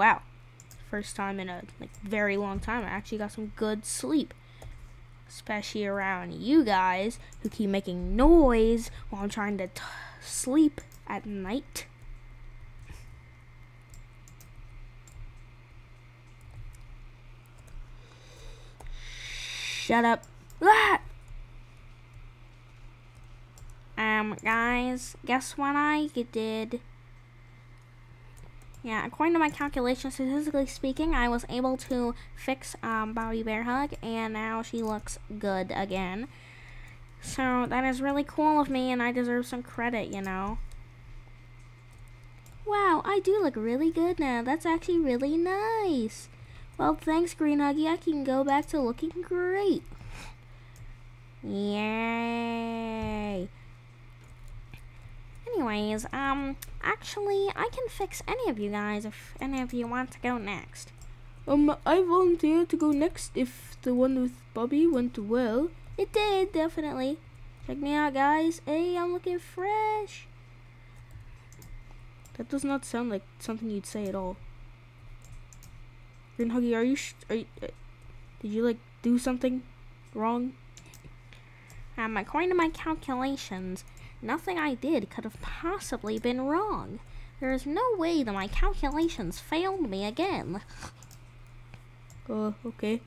wow, first time in a very long time I actually got some good sleep, especially around you guys who keep making noise while I'm trying to sleep at night. Shut up. Ah! Guys, guess what I did? Yeah, according to my calculations, statistically speaking, I was able to fix Bobby Bear Hug, and now she looks good again. So that is really cool of me, and I deserve some credit, you know. Wow, I do look really good now. That's actually really nice. Well, thanks, Green Huggy. I can go back to looking great. Yay. Anyways, actually, I can fix any of you guys if any of you want to go next. I volunteer to go next if the one with Bobby went well. It did, definitely. Check me out, guys. Hey, I'm looking fresh. That does not sound like something you'd say at all. Green Huggy, did you, do something wrong? According to my calculations, nothing I did could have possibly been wrong. There is no way that my calculations failed me again. Okay.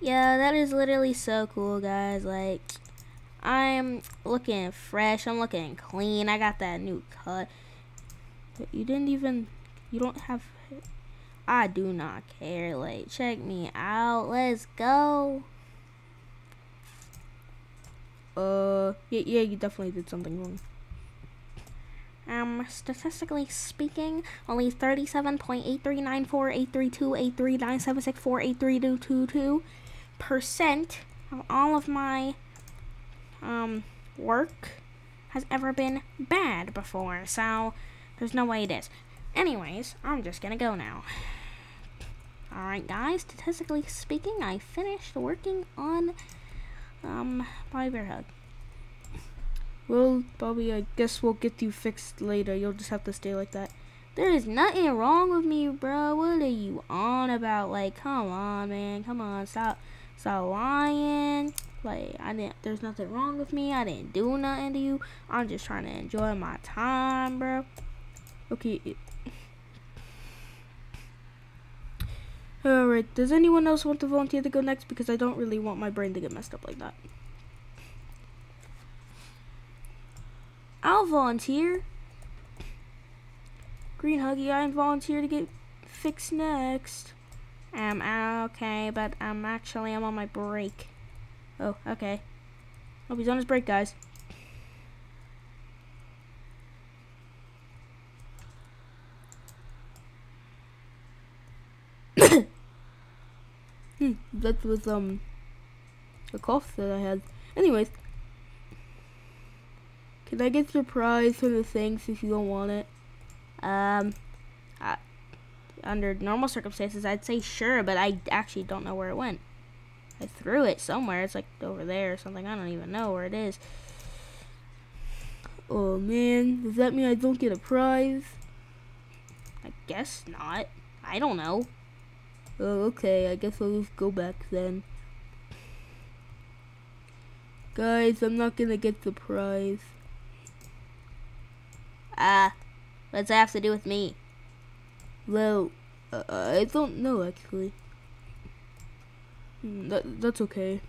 Yeah, that is literally so cool, guys. I'm looking fresh. I'm looking clean. I got that new cut. You don't have... I do not care. Check me out. Let's go. Yeah, you definitely did something wrong. Statistically speaking, only 37.83948328397648322% of all of my work has ever been bad before, so there's no way it is. Anyways, I'm just gonna go now. Alright guys, statistically speaking, I finished working on Bobby Bear Hug. Well, Bobby, I guess we'll get you fixed later. You'll just have to stay like that. There is nothing wrong with me, bro. What are you on about? Come on, man. Come on, stop lying. There's nothing wrong with me. I didn't do nothing to you. I'm just trying to enjoy my time, bro. Okay. Alright, does anyone else want to volunteer to go next? Because I don't really want my brain to get messed up like that. I'll volunteer. Green Huggy, I volunteer to get fixed next. Okay, but actually I'm on my break. Oh, okay. Oh, he's on his break, guys. That was a cough that I had. Anyways, can I get your prize for the thing since you don't want it? Under normal circumstances, I'd say sure, but I actually don't know where it went. I threw it somewhere. It's over there or something. I don't even know where it is. Oh man, does that mean I don't get a prize? I guess not. I don't know. Oh, okay, I guess I'll just go back then. Guys, I'm not gonna get the prize. What's that have to do with me? Well, I don't know, actually. That's okay.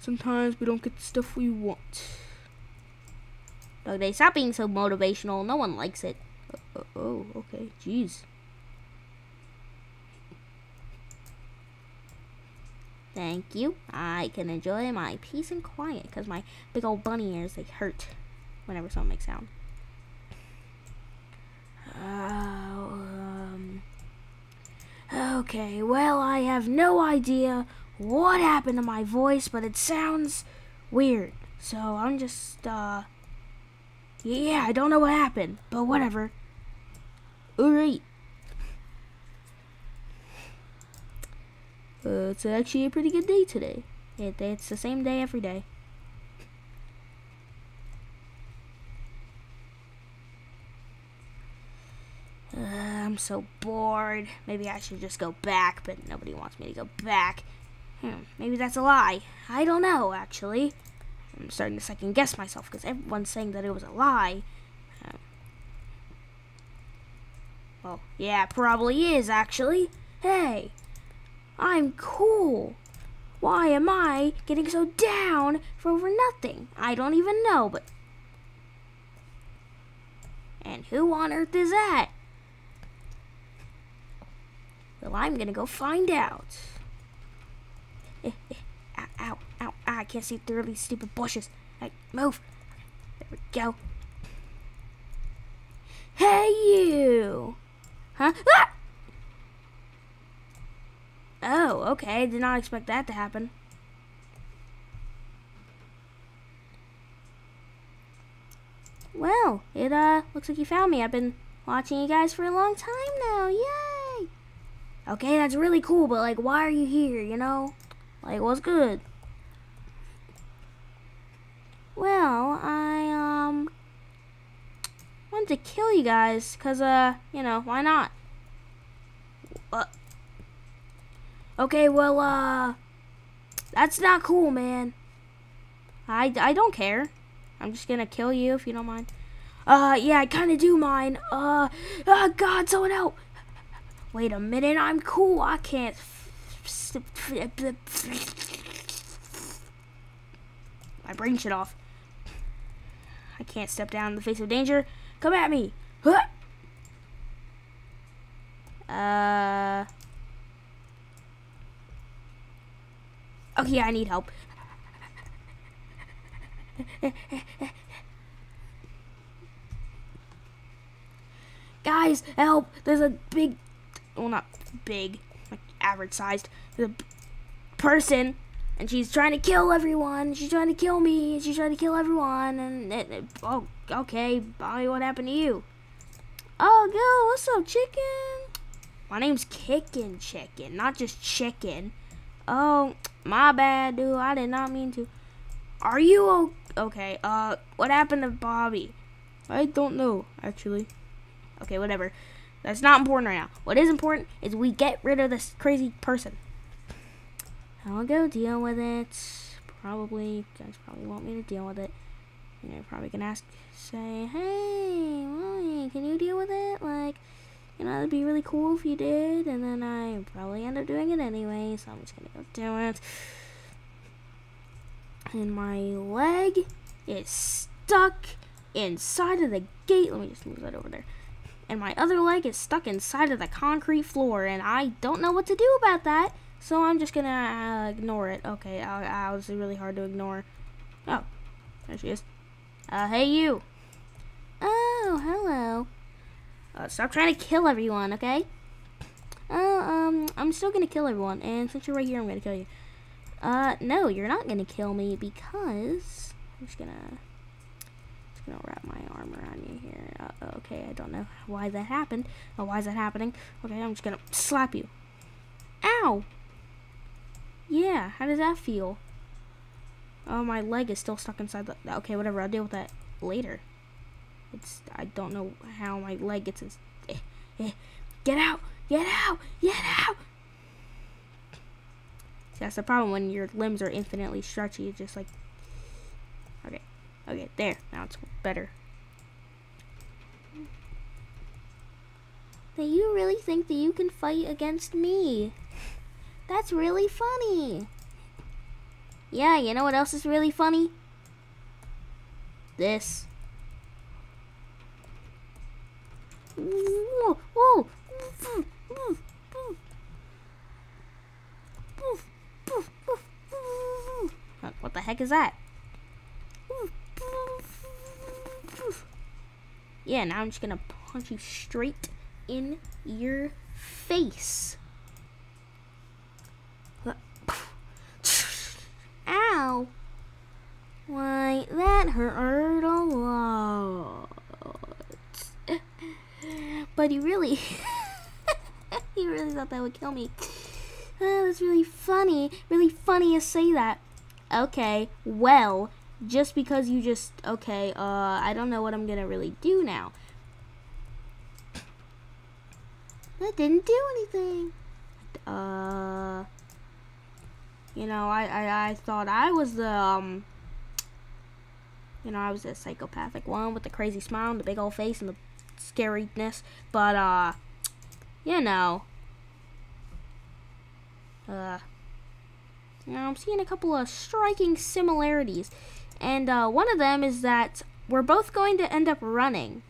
Sometimes we don't get the stuff we want. Dogday, stop being so motivational. No one likes it. Oh, okay, jeez. Thank you. I can enjoy my peace and quiet because my big old bunny ears, they hurt whenever someone makes sound. Okay, well, I have no idea what happened to my voice, but it sounds weird. So I'm just, yeah, I don't know what happened, but whatever. Alright. It's actually a pretty good day today. It's the same day every day. I'm so bored. Maybe I should just go back, but nobody wants me to go back. Maybe that's a lie. I don't know, actually. I'm starting to second guess myself because everyone's saying that it was a lie. Well, yeah, it probably is, actually. Hey, I'm cool. Why am I getting so down for over nothing? I don't even know, but... And who on earth is that? Well, I'm gonna go find out. Ow, ow, ow, I can't see through these stupid bushes. Hey, move. There we go. Hey, you. Huh? Ah! Oh, okay. Did not expect that to happen. Well, it looks like you found me. I've been watching you guys for a long time now. Yay! Okay, that's really cool, but like, why are you here, you know? Like, what's good? Well, I wanted to kill you guys, cause you know, why not? Okay, well, that's not cool, man. I don't care. I'm just gonna kill you if you don't mind. Yeah, I kinda do mind. Oh God, someone help. Wait a minute, I'm cool. I can't. My brain shut off. I can't step down in the face of danger. Come at me. Okay, I need help. Guys, help! There's a big, well, not big, like average sized, there's a person, and she's trying to kill everyone. She's trying to kill me. She's trying to kill everyone. And oh, okay, Bobby, what happened to you? Oh, yo, what's up, chicken? My name's Kickin Chicken, not just chicken. Oh, my bad, dude. I did not mean to. Are you okay? Okay, what happened to Bobby? I don't know, actually. Okay, whatever. That's not important right now. What is important is we get rid of this crazy person. I'll go deal with it. Probably, you guys probably want me to deal with it. You're probably gonna ask, say, hey, Molly, can you deal with it? Like, you know, that'd be really cool if you did. And then I probably end up doing it anyway, so I'm just gonna go do it. And my leg is stuck inside of the gate. Let me just move that over there. And my other leg is stuck inside of the concrete floor, and I don't know what to do about that, so I'm just gonna ignore it. Okay, it's really hard to ignore. Oh, there she is. Hey, you. Oh, hello. Stop trying to kill everyone, okay? I'm still gonna kill everyone, and since you're right here, I'm gonna kill you. No, you're not gonna kill me because I'm just gonna wrap my arm around you here. Okay, I don't know why that happened. Oh, why is that happening? Okay, I'm just gonna slap you. Ow! Yeah, how does that feel? Oh, my leg is still stuck inside the. Okay, whatever. I'll deal with that later. I don't know how my leg gets in. Get out! Get out! Get out! That's the problem when your limbs are infinitely stretchy. It's just like, okay, there. Now it's better. That you really think that you can fight against me? That's really funny. Yeah, you know what else is really funny? This. Whoa, whoa. What the heck is that? Yeah, now I'm just gonna punch you straight in your face. Ow! Why, that hurt a lot. But he really, he really thought that would kill me. Oh, that's really funny. Really funny to say that. Okay, well, just because you just, okay, I don't know what I'm gonna really do now. That didn't do anything. You know, I thought I was the, you know, I was the psychopathic one with the crazy smile and the big old face and the scariness, but, you know, I'm seeing a couple of striking similarities, and, one of them is that we're both going to end up running.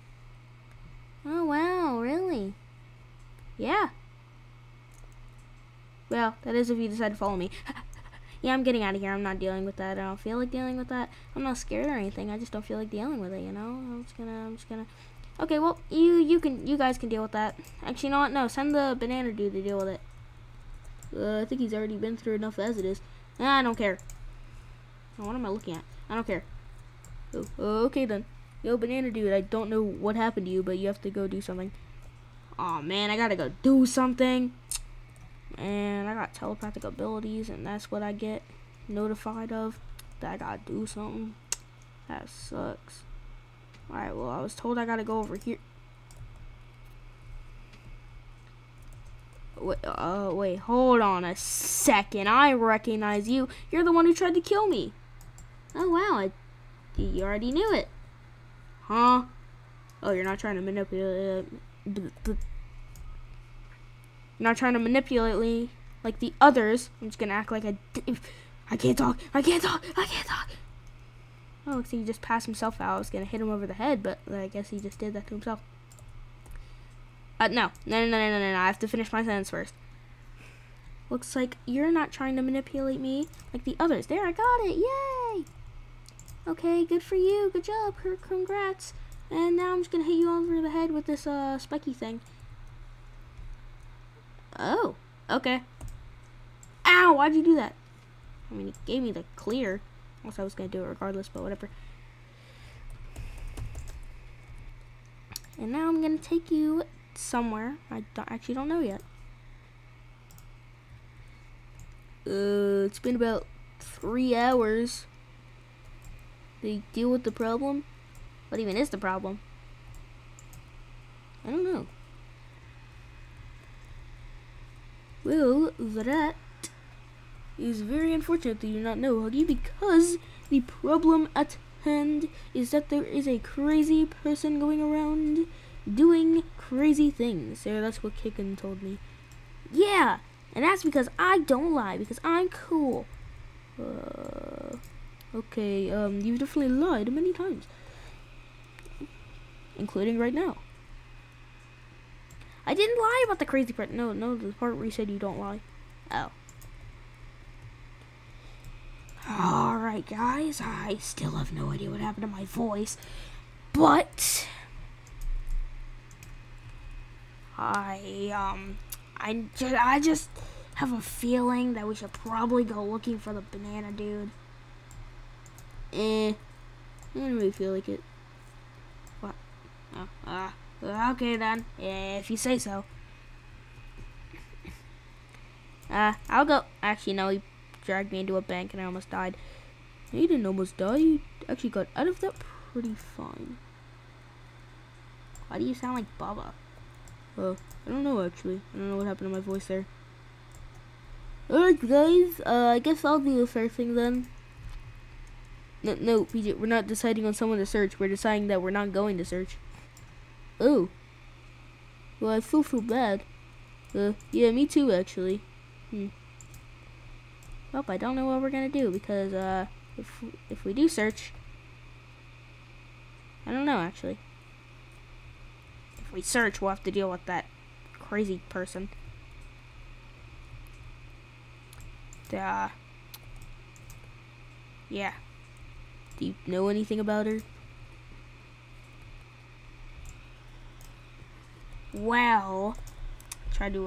Oh, wow, really? Yeah. Well, that is if you decide to follow me. Yeah, I'm getting out of here. I'm not dealing with that. I don't feel like dealing with that. I'm not scared or anything. I just don't feel like dealing with it, you know? I'm just gonna... Okay, well, you guys can deal with that. Actually, you know what? No, send the banana dude to deal with it. I think he's already been through enough as it is. Nah, I don't care. Oh, what am I looking at? I don't care. Oh, okay, then. Yo, banana dude, I don't know what happened to you, but you have to go do something. Aw, oh, man, I gotta go do something. And I got telepathic abilities, and that's what I get notified of, that I gotta do something. That sucks. Alright, well, I was told I gotta go over here. Wait, hold on a second. I recognize you. You're the one who tried to kill me. Oh, wow, you already knew it. Huh? Oh, you're not trying to manipulate... Not trying to manipulate me like the others. I'm just gonna act like I can't talk. I can't talk. Oh, looks like he just passed himself out. I was gonna hit him over the head, but I guess he just did that to himself. No. I have to finish my sentence first. Looks like you're not trying to manipulate me like the others. There, I got it. Yay! Okay, good for you. Good job. Congrats. And now I'm just gonna hit you over the head with this spiky thing. Oh, okay. Ow, why'd you do that? I mean, he gave me the clear. Also, I was going to do it regardless, but whatever. And now I'm going to take you somewhere. I actually don't know yet. It's been about 3 hours. Did you deal with the problem? What even is the problem? I don't know. Well, that is very unfortunate that you do not know, Huggy, because the problem at hand is that there is a crazy person going around doing crazy things. So that's what Kickin told me. Yeah, and that's because I don't lie, because I'm cool. Okay, you've definitely lied many times, including right now. I didn't lie about the crazy part. No, the part where you said you don't lie. Oh. Alright, guys. I still have no idea what happened to my voice. But... I just have a feeling that we should probably go looking for the banana dude. Eh. I don't really feel like it. What? Oh, okay, then. If you say so. I'll go. Actually, no, he dragged me into a bank and I almost died. He didn't almost die. He actually got out of that pretty fine. Why do you sound like Baba? I don't know, actually. I don't know what happened to my voice there. Alright, guys. I guess I'll do the searching, then. No, PJ, we're not deciding on someone to search. We're deciding that we're not going to search. Oh, well, I still feel bad. Yeah, me too, actually. Well, I don't know what we're gonna do, because if we do search, I don't know, actually. If we search, we'll have to deal with that crazy person. Yeah. Do you know anything about her? Well, try to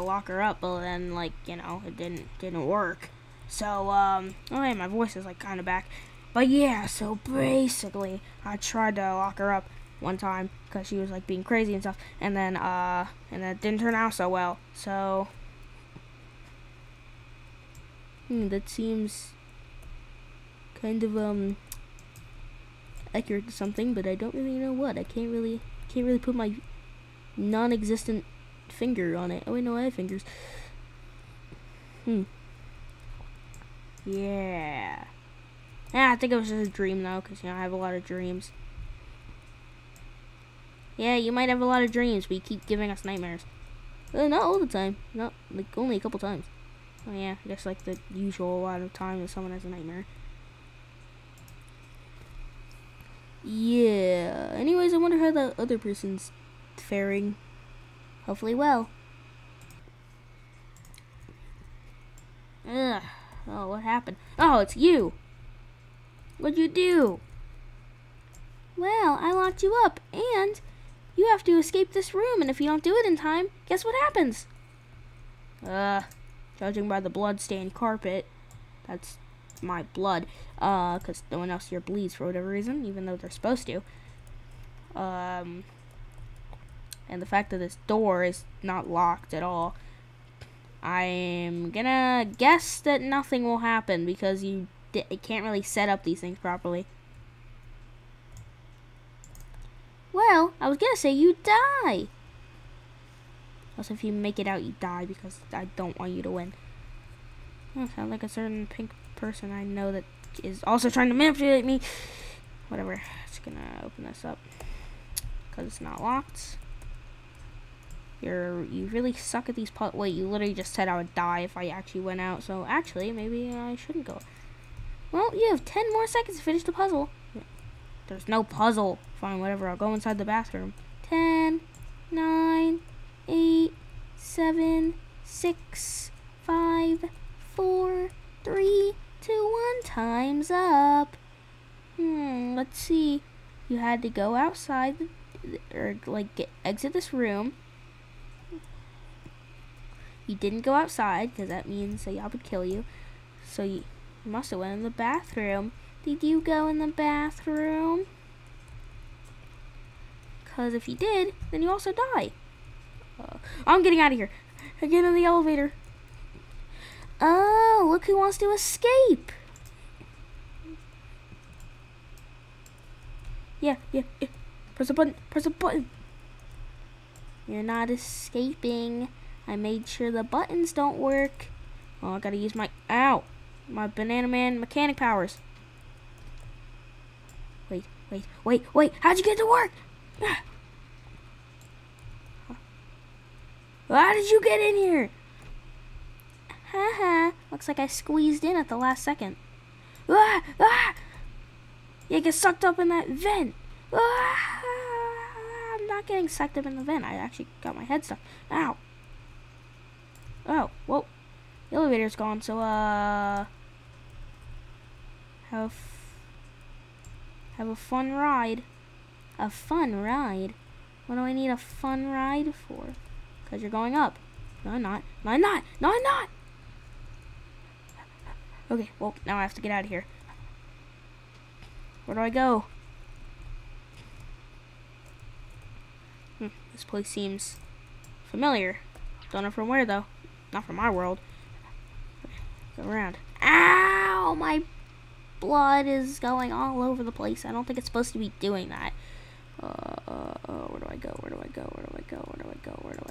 lock her up, but then, like, you know, it didn't work. So oh yeah, my voice is like kind of back, but yeah. So basically, I tried to lock her up one time because she was like being crazy and stuff, and then that didn't turn out so well. So that seems kind of accurate to something, but I don't really know what. I can't really put my non-existent left finger on it. Oh wait, no, I have fingers. Yeah. I think it was just a dream though, because, you know, I have a lot of dreams. Yeah, you might have a lot of dreams, but you keep giving us nightmares. Not all the time. Not, like, only a couple times. Oh yeah, I guess like the usual lot of time that someone has a nightmare. Yeah. Anyways, I wonder how the other person's faring. Hopefully well. Ugh. Oh, what happened? Oh, it's you! What'd you do? Well, I locked you up, and you have to escape this room, and if you don't do it in time, guess what happens? Judging by the blood-stained carpet, that's my blood, because no one else here bleeds for whatever reason, even though they're supposed to. And the fact that this door is not locked at all, I'm gonna guess that nothing will happen, because you can't really set up these things properly. Well, I was gonna say you die. Also, if you make it out, you die, because I don't want you to win. I sound like a certain pink person I know that is also trying to manipulate me. Whatever. Just gonna open this up because it's not locked. You really suck at these puzzles. Wait, you literally just said I would die if I actually went out. So actually, maybe I shouldn't go. Well, you have 10 more seconds to finish the puzzle. There's no puzzle. Fine, whatever. I'll go inside the bathroom. 10, 9, 8, 7, 6, 5, 4, 3, 2, 1. Time's up. Let's see. You had to go outside, or like exit this room. You didn't go outside because that means that y'all would kill you. So you must have went in the bathroom. Did you go in the bathroom? Because if you did, then you also die. I'm getting out of here. I get in the elevator. Oh, look who wants to escape. Yeah. Press a button. Press a button. You're not escaping. I made sure the buttons don't work. Oh, I gotta use my... Ow! My Banana Man mechanic powers. Wait. How'd you get to work? How did you get in here? Haha. Looks like I squeezed in at the last second. You get sucked up in that vent. I'm not getting sucked up in the vent. I actually got my head stuck. Ow. Oh, well, the elevator's gone, so, have a fun ride. A fun ride? What do I need a fun ride for? Because you're going up. No, I'm not. No, I'm not. No, I'm not. Okay, well, now I have to get out of here. Where do I go? This place seems familiar. Don't know from where, though. Not from my world. Go around. Ow! My blood is going all over the place. I don't think it's supposed to be doing that. Where do I go? Where do I go? Where do I go? Where do I go? Where do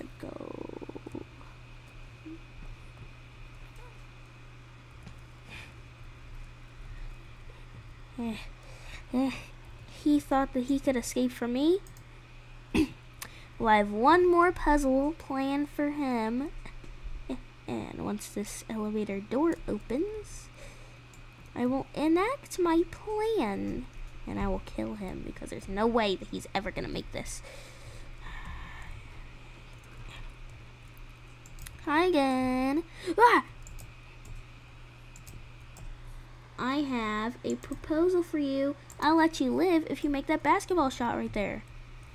I go? He thought that he could escape from me. Well, I have one more puzzle planned for him. And once this elevator door opens, I will enact my plan. And I will kill him, because there's no way that he's ever going to make this. Hi again. I have a proposal for you. I'll let you live if you make that basketball shot right there.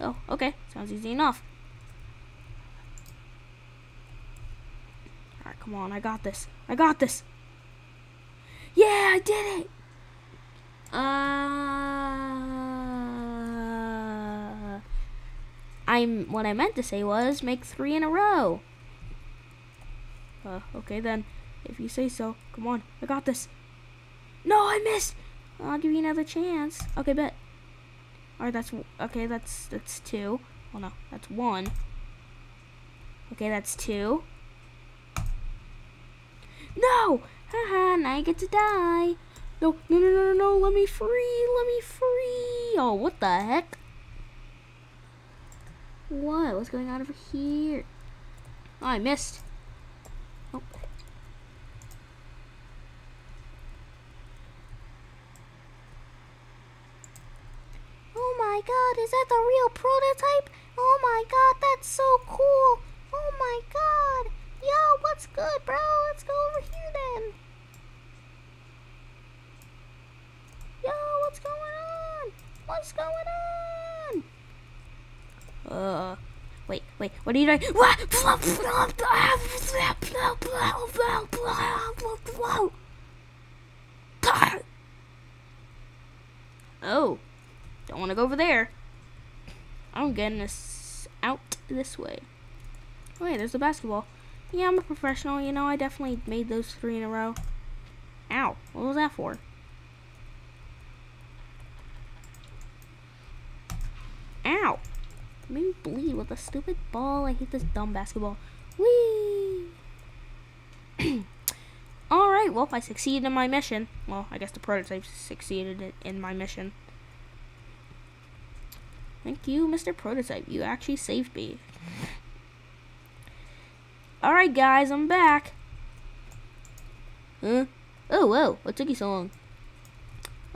Oh, okay. Sounds easy enough. Alright, come on. I got this. I got this. Yeah, I did it. What I meant to say was make 3 in a row. Okay then. If you say so. Come on. I got this. No, I missed. I'll give you another chance. Okay, bet. Alright, that's 2. Oh no, that's 1. Okay, that's 2. No! Haha, now I get to die. No, no, no, no, no, let me free, let me free. Oh, what the heck? What? What's going on over here? Oh, I missed. Oh. Oh my god, is that the real prototype? Oh my god, that's so cool. Oh my god. Yo, what's good, bro? Let's go over here then. Yo, what's going on? What's going on? Wait, wait, what are you doing? Oh, don't want to go over there. I'm getting this out this way. Oh, wait, there's the basketball. Yeah, I'm a professional, you know, I definitely made those 3 in a row. Ow, what was that for? Ow! Made me bleed with a stupid ball. I hate this dumb basketball. Whee! Alright, well, I succeeded in my mission. Well, I guess the prototype succeeded in my mission. Thank you, Mr. Prototype. You actually saved me. Alright, guys, I'm back. Huh? Oh, whoa. What took you so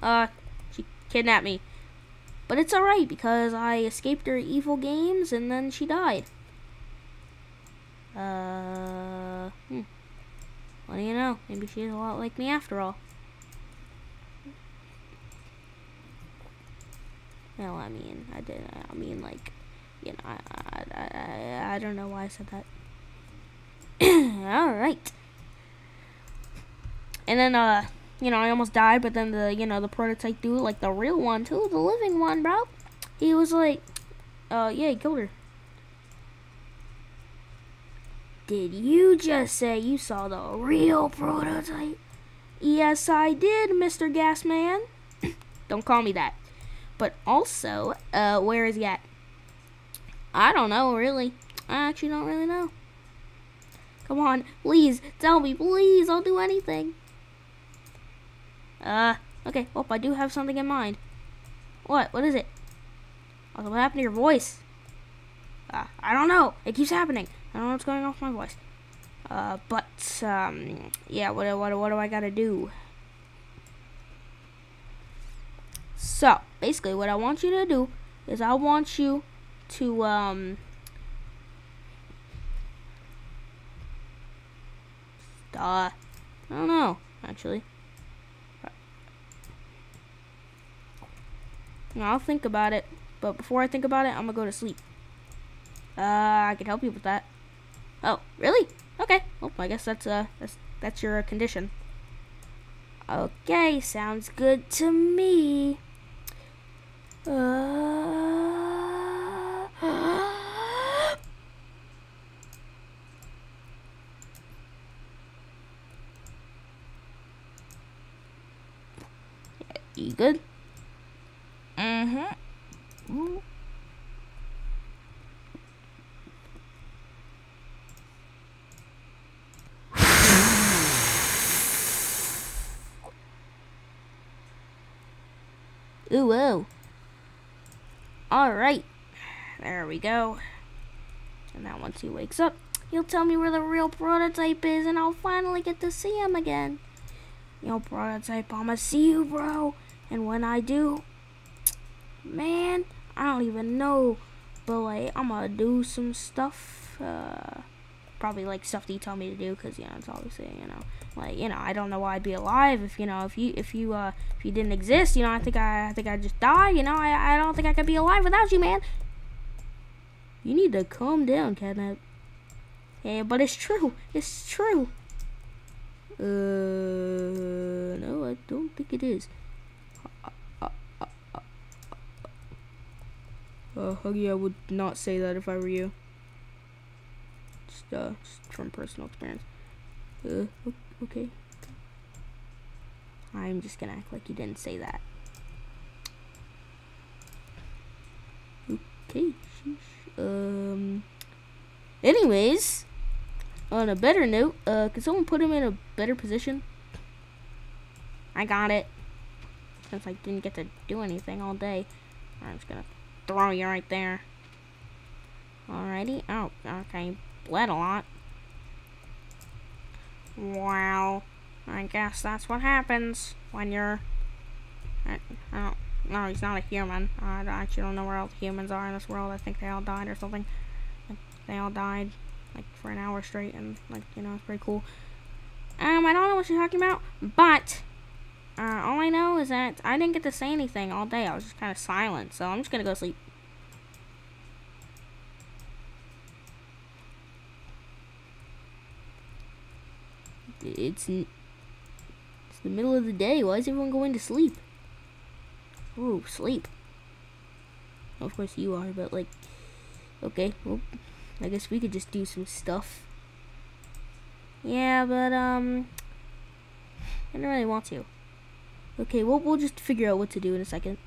long? She kidnapped me. But it's alright, because I escaped her evil games, and then she died. What do you know? Maybe she's a lot like me after all. No, I mean, I mean, like, you know, I don't know why I said that. Alright. And then, you know, I almost died, but then the, you know, the prototype dude, like the real one too, the living one, bro. He was like, yeah, he killed her. Did you just say you saw the real prototype? Yes, I did, Mr. Gas Man. Don't call me that. But also, where is he at? I don't know, really. I actually don't really know. Come on, please, tell me, please, I'll do anything. Okay, well, I do have something in mind. What? What is it? Also, what happened to your voice? I don't know. It keeps happening. I don't know what's going on with my voice. But, yeah, what do I gotta do? So, basically, what I want you to do is I want you to, I don't know, actually. I'll think about it, but before I think about it, I'm gonna go to sleep. I can help you with that. Oh, really? Okay. Well, I guess that's your condition. Okay, sounds good to me. You good? Mm-hmm. Ooh, whoa. All right. There we go. And now once he wakes up, he'll tell me where the real prototype is, and I'll finally get to see him again. Yo, prototype, I'ma see you, bro. And when I do, man, I don't even know, but like, I'm gonna do some stuff, probably like stuff that you tell me to do, cause you know, it's obviously, you know, like, you know, I don't know why I'd be alive if, you know, if you didn't exist, you know, I think I'd just die, you know, I don't think I could be alive without you, man. You need to calm down, Catnap. Yeah, but it's true, it's true. No, I don't think it is. Huggy, I would not say that if I were you. Just from personal experience. Okay. I'm just gonna act like you didn't say that. Okay. Anyways, on a better note, can someone put him in a better position? I got it. Since I didn't get to do anything all day, I'm just gonna throw you right there. Alrighty. Oh, okay. Bled a lot. Wow. I guess that's what happens when you're. I don't. No, he's not a human. I actually don't know where all the humans are in this world. I think they all died or something. Like, they all died like for an hour straight, and like you know, it's pretty cool. I don't know what you're talking about, but. All I know is that I didn't get to say anything all day. I was just kind of silent, so I'm just gonna go sleep. It's the middle of the day. Why is everyone going to sleep? Ooh, sleep. Of course you are, but like, okay. Well, I guess we could just do some stuff. Yeah, but I don't really want to. Okay, well, we'll just figure out what to do in a second.